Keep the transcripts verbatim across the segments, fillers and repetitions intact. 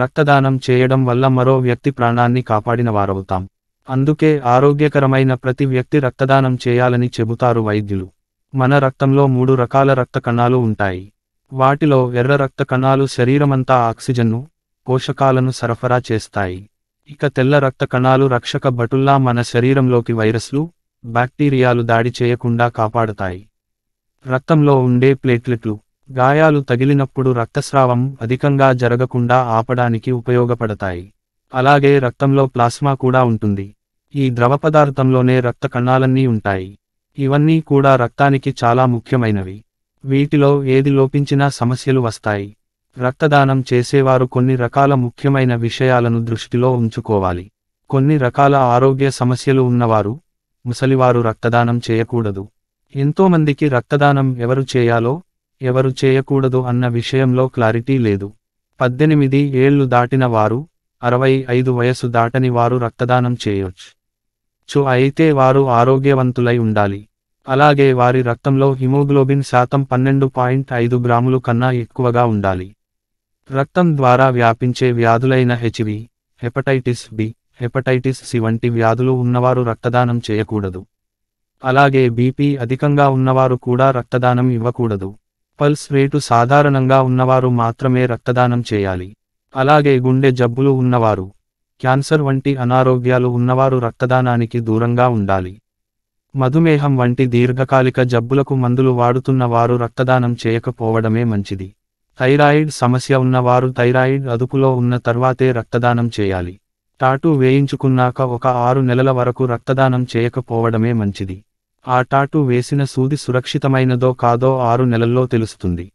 రక్తదానం చేయడం వల్ల మరో వ్యక్తి ప్రాణాన్ని కాపాడిన వారవుతాం. అందుకే ఆరోగ్యకరమైన ప్రతి వ్యక్తి రక్తదానం చేయాలని చెబుతారు వైద్యులు. మన రక్తంలో మూడు రకాల రక్త కణాలు ఉంటాయి. వాటిలో ఎర్ర రక్త కణాలు శరీరమంతా ఆక్సిజన్ను, పోషకాలను సరఫరా చేస్తాయి. ఇక తెల్ల రక్త కణాలు రక్షక భటుల్లా మన శరీరంలోకి వైరస్లు, బ్యాక్టీరియాలు దాడి చేయకుండా కాపాడతాయి. రక్తంలో ఉండే ప్లేట్లెట్లు గాయాలు తగిలినప్పుడు రక్తస్రావం అధికంగా జరగకుండా ఆపడానికి ఉపయోగపడతాయి. అలాగే రక్తంలో ప్లాస్మా కూడా ఉంటుంది. ఈ ద్రవ పదార్థంలోనే రక్త కణాలన్నీ ఉంటాయి. ఇవన్నీ కూడా రక్తానికి చాలా ముఖ్యమైనవి. వీటిలో ఏది లోపించినా సమస్యలు వస్తాయి. రక్తదానం చేసేవారు కొన్ని రకాల ముఖ్యమైన విషయాలను దృష్టిలో ఉంచుకోవాలి. కొన్ని రకాల ఆరోగ్య సమస్యలు ఉన్నవారు, ముసలివారు రక్తదానం చేయకూడదు. ఎంతోమందికి రక్తదానం ఎవరు చేయాలో, ఎవరు చేయకూడదు అన్న విషయంలో క్లారిటీ లేదు. పద్దెనిమిది ఏళ్లు దాటిన వారు, అరవై ఐదు వయసు దాటని వారు రక్తదానం చేయొచ్చు. చో అయితే వారు ఆరోగ్యవంతులై ఉండాలి. అలాగే వారి రక్తంలో హిమోగ్లోబిన్ శాతం పన్నెండు పాయింట్ ఐదు గ్రాములు కన్నా ఎక్కువగా ఉండాలి. రక్తం ద్వారా వ్యాపించే వ్యాధులైన HIV, hepatitis B, hepatitis C వంటి వ్యాధులు ఉన్నవారు రక్తదానం చేయకూడదు. అలాగే బీపీ అధికంగా ఉన్నవారు కూడా రక్తదానం ఇవ్వకూడదు. పల్స్ రేటు సాధారణంగా ఉన్నవారు మాత్రమే రక్తదానం చేయాలి. అలాగే గుండె జబ్బులు ఉన్నవారు, క్యాన్సర్ వంటి అనారోగ్యాలు ఉన్నవారు రక్తదానానికి దూరంగా ఉండాలి. మధుమేహం వంటి దీర్ఘకాలిక జబ్బులకు మందులు వాడుతున్న వారు రక్తదానం చేయకపోవడమే మంచిది. థైరాయిడ్ సమస్య ఉన్నవారు థైరాయిడ్ అదుపులో ఉన్న తర్వాతే రక్తదానం చేయాలి. టాటూ వేయించుకున్నాక ఒక ఆరు నెలల వరకు రక్తదానం చేయకపోవడమే మంచిది. ఆ టాటూ వేసిన సూది సురక్షితమైనదో కాదో ఆరు నెలల్లో తెలుస్తుంది.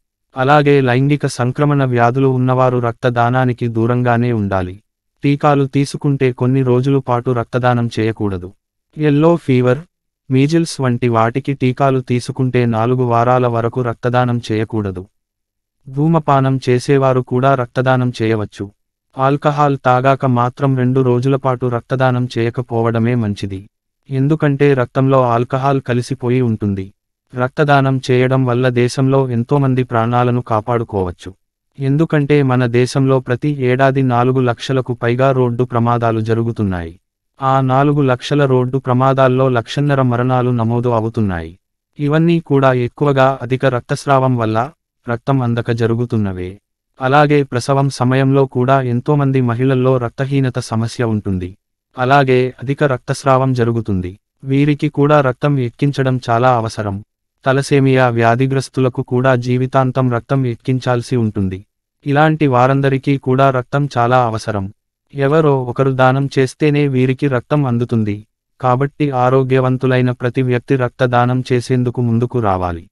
అలాగే లైంగిక సంక్రమణ వ్యాధులు ఉన్నవారు రక్తదానానికి దూరంగానే ఉండాలి. టీకాలు తీసుకుంటే కొన్ని రోజుల పాటు రక్తదానం చేయకూడదు. ఎల్లో ఫీవర్, మీజిల్స్ వంటి వాటికి టీకాలు తీసుకుంటే నాలుగు వారాల వరకు రక్తదానం చేయకూడదు. ధూమపానం చేసేవారు కూడా రక్తదానం చేయవచ్చు. ఆల్కహాల్ తాగాక మాత్రం రెండు రోజుల పాటు రక్తదానం చేయకపోవడమే మంచిది. ఎందుకంటే రక్తంలో ఆల్కహాల్ కలిసిపోయి ఉంటుంది. రక్తదానం చేయడం వల్ల దేశంలో ఎంతోమంది ప్రాణాలను కాపాడుకోవచ్చు. ఎందుకంటే మన దేశంలో ప్రతి ఏడాది నాలుగు లక్షలకు పైగా రోడ్డు ప్రమాదాలు జరుగుతున్నాయి. ఆ నాలుగు లక్షల రోడ్డు ప్రమాదాల్లో లక్షన్నర మరణాలు నమోదు అవుతున్నాయి. ఇవన్నీ కూడా ఎక్కువగా అధిక రక్తస్రావం వల్ల, రక్తం అందక జరుగుతున్నవే. అలాగే ప్రసవం సమయంలో కూడా ఎంతోమంది మహిళల్లో రక్తహీనత సమస్య ఉంటుంది. అలాగే అధిక రక్తస్రావం జరుగుతుంది. వీరికి కూడా రక్తం ఎక్కించడం చాలా అవసరం. తలసేమియా వ్యాధిగ్రస్తులకు కూడా జీవితాంతం రక్తం ఎక్కించాల్సి ఉంటుంది. ఇలాంటి వారందరికీ కూడా రక్తం చాలా అవసరం. ఎవరో ఒకరు దానం చేస్తేనే వీరికి రక్తం అందుతుంది. కాబట్టి ఆరోగ్యవంతులైన ప్రతి వ్యక్తి రక్తదానం చేసేందుకు ముందుకు రావాలి.